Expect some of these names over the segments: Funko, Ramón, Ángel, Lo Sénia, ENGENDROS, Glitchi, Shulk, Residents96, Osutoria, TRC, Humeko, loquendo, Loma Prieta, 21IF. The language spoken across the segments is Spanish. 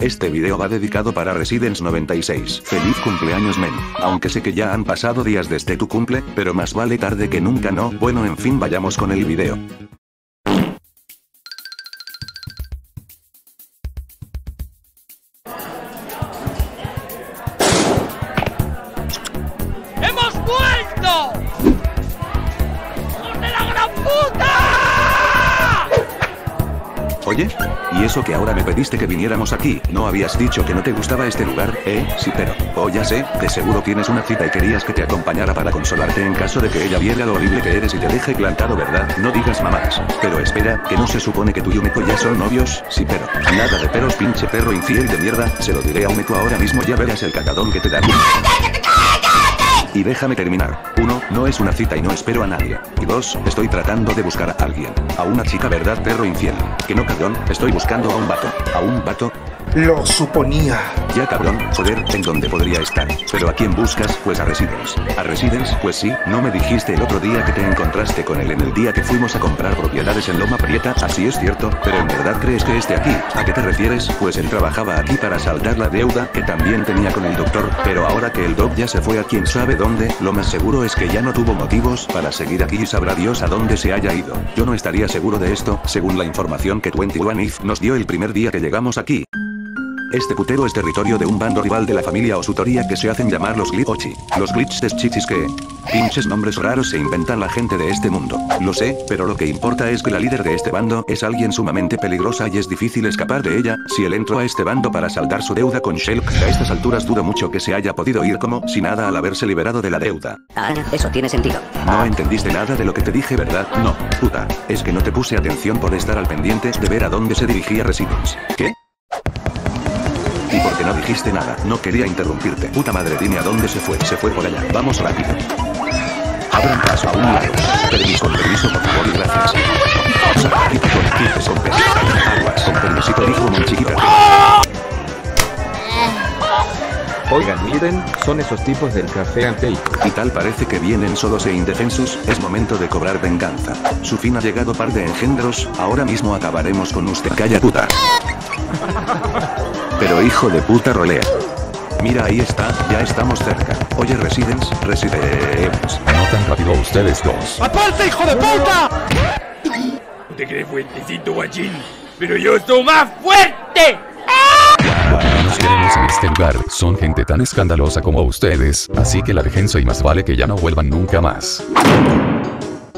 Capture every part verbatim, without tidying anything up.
Este video va dedicado para Residence noventa y seis. Feliz cumpleaños, men. Aunque sé que ya han pasado días desde tu cumple, pero más vale tarde que nunca, ¿no? Bueno, en fin, vayamos con el video. ¡Hemos vuelto! ¡Hijos de la gran puta! Oye... Y eso que ahora me pediste que viniéramos aquí, ¿no habías dicho que no te gustaba este lugar? Eh, sí, pero, oh ya sé, de seguro tienes una cita y querías que te acompañara para consolarte en caso de que ella viera lo horrible que eres y te deje plantado, ¿verdad? No digas mamás. Pero espera, que no se supone que tú y Humeko ya son novios, sí pero, nada de peros pinche perro infiel de mierda, se lo diré a Humeko ahora mismo, ya verás el catadón que te daré. Y déjame terminar. Uno, no es una cita y no espero a nadie. Y dos, estoy tratando de buscar a alguien. A una chica, ¿verdad, perro infiel? Que no, cabrón, estoy buscando a un vato. ¿A un vato? Lo suponía. Ya, cabrón, joder, ¿en dónde podría estar? Pero ¿a quién buscas? Pues a Residence. ¿A Residence? Pues sí, ¿no me dijiste el otro día que te encontraste con él en el día que fuimos a comprar propiedades en Loma Prieta? Así es, cierto, pero ¿en verdad crees que es de aquí? ¿A qué te refieres? Pues él trabajaba aquí para saldar la deuda que también tenía con el doctor, pero ahora que el doc ya se fue a quien sabe dónde, lo más seguro es que ya no tuvo motivos para seguir aquí y sabrá Dios a dónde se haya ido. Yo no estaría seguro de esto, según la información que veintiuno I F nos dio el primer día que llegamos aquí. Este putero es territorio de un bando rival de la familia Osutoria que se hacen llamar los Glitchi. Los glitches chichis que... Pinches nombres raros se inventan la gente de este mundo. Lo sé, pero lo que importa es que la líder de este bando es alguien sumamente peligrosa y es difícil escapar de ella. Si él entró a este bando para saldar su deuda con Shulk, a estas alturas dudo mucho que se haya podido ir como si nada al haberse liberado de la deuda. Ah, eso tiene sentido. No entendiste nada de lo que te dije, ¿verdad? No, puta. Es que no te puse atención por estar al pendiente de ver a dónde se dirigía Residence. ¿Qué? Y porque no dijiste nada, no quería interrumpirte. Puta madre, dime a dónde se fue. Se fue por allá. Vamos rápido. Abran paso a un lado. Permiso, permiso, por favor y gracias. Sacrifico con quince con peso. Aguas, con permisito, dijo una chiquita. Oigan, miren, son esos tipos del café Ángel. Y tal parece que vienen solos e indefensos, es momento de cobrar venganza. Su fin ha llegado, par de engendros, ahora mismo acabaremos con usted. Calla puta. Pero hijo de puta rolea. Mira, ahí está, ya estamos cerca. Oye, Residence, Residence. No tan rápido ustedes dos. ¡Aparte, hijo de puta! No te crees fuertecito, guachín, pero yo soy más fuerte. Los queremos en este lugar, son gente tan escandalosa como ustedes, así que la dejense y más vale que ya no vuelvan nunca más.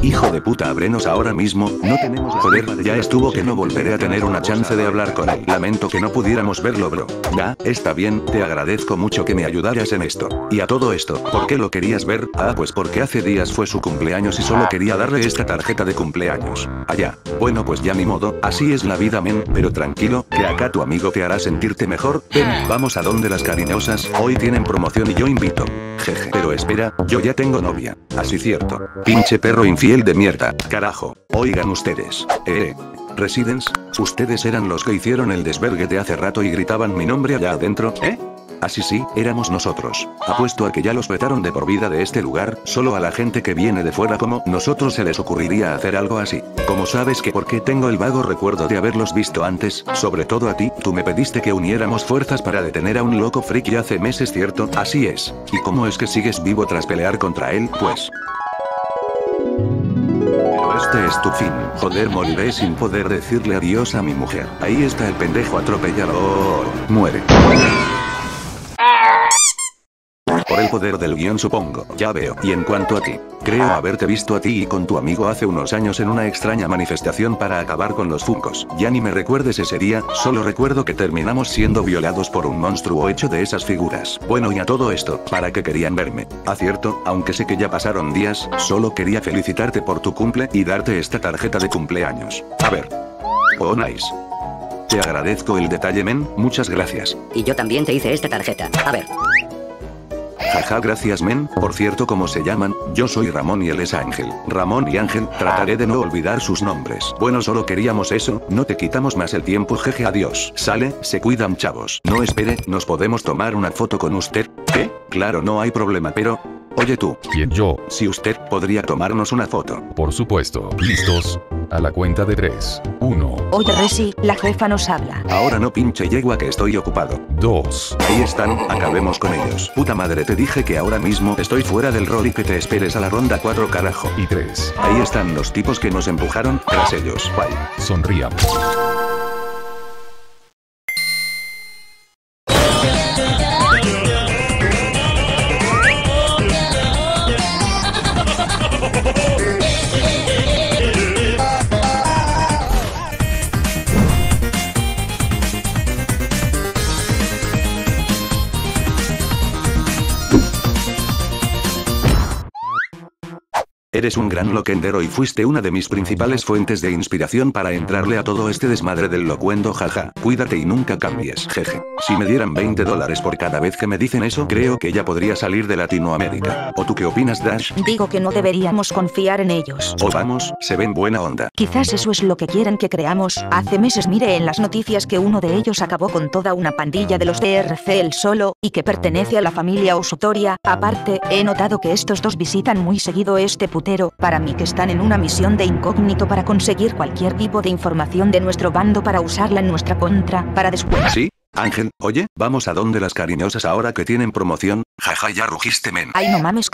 Hijo de puta, abrenos ahora mismo, no tenemos... Joder, ya estuvo que no volveré a tener una chance de hablar con él. Lamento que no pudiéramos verlo, bro. Ya, está bien, te agradezco mucho que me ayudaras en esto. Y a todo esto, ¿por qué lo querías ver? Ah, pues porque hace días fue su cumpleaños y solo quería darle esta tarjeta de cumpleaños. Allá. Bueno, pues ya ni modo, así es la vida, men, pero tranquilo, que acá tu amigo te hará sentirte mejor. Ven, vamos a donde las cariñosas, hoy tienen promoción y yo invito. Jeje. Pero espera, yo ya tengo novia. Así cierto. Pinche perro infiel de mierda, carajo. Oigan ustedes. Eh, eh. Residence, ustedes eran los que hicieron el desvergue de hace rato y gritaban mi nombre allá adentro, ¿eh? Así sí, éramos nosotros. Apuesto a que ya los vetaron de por vida de este lugar, solo a la gente que viene de fuera como nosotros se les ocurriría hacer algo así. Como sabes que porque tengo el vago recuerdo de haberlos visto antes, sobre todo a ti, tú me pediste que uniéramos fuerzas para detener a un loco friki hace meses, ¿cierto? Así es. ¿Y cómo es que sigues vivo tras pelear contra él? Pues... Este es tu fin. Joder, moriré sin poder decirle adiós a mi mujer. Ahí está el pendejo, atropellado. Oh, muere. Por el poder del guión, supongo. Ya veo. Y en cuanto a ti, creo haberte visto a ti y con tu amigo hace unos años en una extraña manifestación para acabar con los Funkos. Ya ni me recuerdes ese día, solo recuerdo que terminamos siendo violados por un monstruo hecho de esas figuras. Bueno, y a todo esto, ¿para qué querían verme? Ah, cierto, aunque sé que ya pasaron días, solo quería felicitarte por tu cumple y darte esta tarjeta de cumpleaños. A ver. Oh, nice. Te agradezco el detalle, men, muchas gracias. Y yo también te hice esta tarjeta. A ver. Jaja, gracias, men. Por cierto, ¿cómo se llaman? Yo soy Ramón y él es Ángel. Ramón y Ángel, trataré de no olvidar sus nombres. Bueno, solo queríamos eso, no te quitamos más el tiempo, jeje, adiós. Sale, se cuidan, chavos. No espere, ¿nos podemos tomar una foto con usted? ¿Qué? Claro, no hay problema, pero... Oye tú. ¿Quién, yo? Si usted podría tomarnos una foto. Por supuesto. ¿Listos? A la cuenta de tres. Uno... Oye Resi, la jefa nos habla. Ahora no pinche yegua que estoy ocupado. Dos. Ahí están, acabemos con ellos. Puta madre, te dije que ahora mismo estoy fuera del rol y que te esperes a la ronda cuatro, carajo. Y tres. Ahí están los tipos que nos empujaron, tras ellos. Bye. Sonríamos. Eres un gran loquendero y fuiste una de mis principales fuentes de inspiración para entrarle a todo este desmadre del locuendo, jaja. Cuídate y nunca cambies, jeje. Si me dieran veinte dólares por cada vez que me dicen eso, creo que ya podría salir de Latinoamérica. ¿O tú qué opinas, Dash? Digo que no deberíamos confiar en ellos. O vamos, se ven buena onda. Quizás eso es lo que quieren que creamos. Hace meses miré en las noticias que uno de ellos acabó con toda una pandilla de los T R C él solo, y que pertenece a la familia Osutoria. Aparte, he notado que estos dos visitan muy seguido este puto. Para mí que están en una misión de incógnito para conseguir cualquier tipo de información de nuestro bando para usarla en nuestra contra, para después... ¿Sí? Ángel, oye, ¿vamos a donde las cariñosas ahora que tienen promoción? Jaja, ya rugiste, men. Ay, no mames,